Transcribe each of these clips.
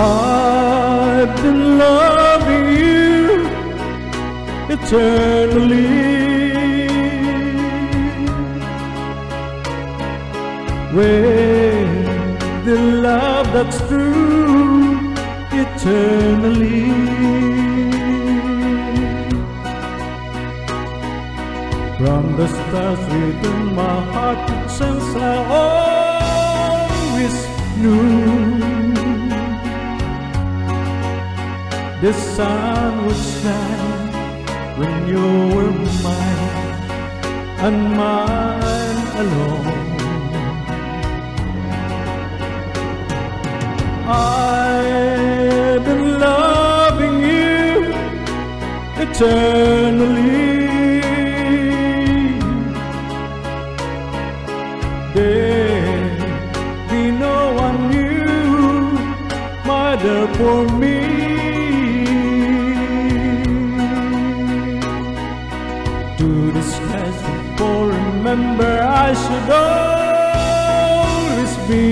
I've been loving you eternally. With the love that's true eternally. From the stars within my heart, it seems I always knew the sun would shine when you were mine, and mine alone. I've been loving you eternally. Baby, no one knew my love for me. To the skies before, remember I should always be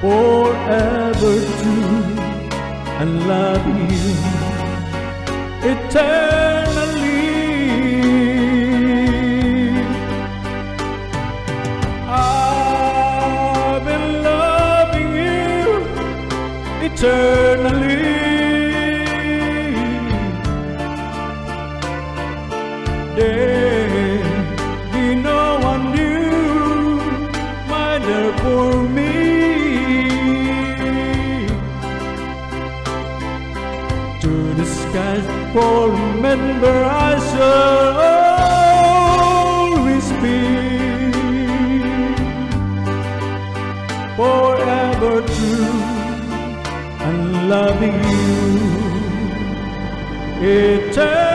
forever true and love you eternally. Eternally, there no one knew my love for me. To the skies for remember I shall always be forever true and loving you eternally.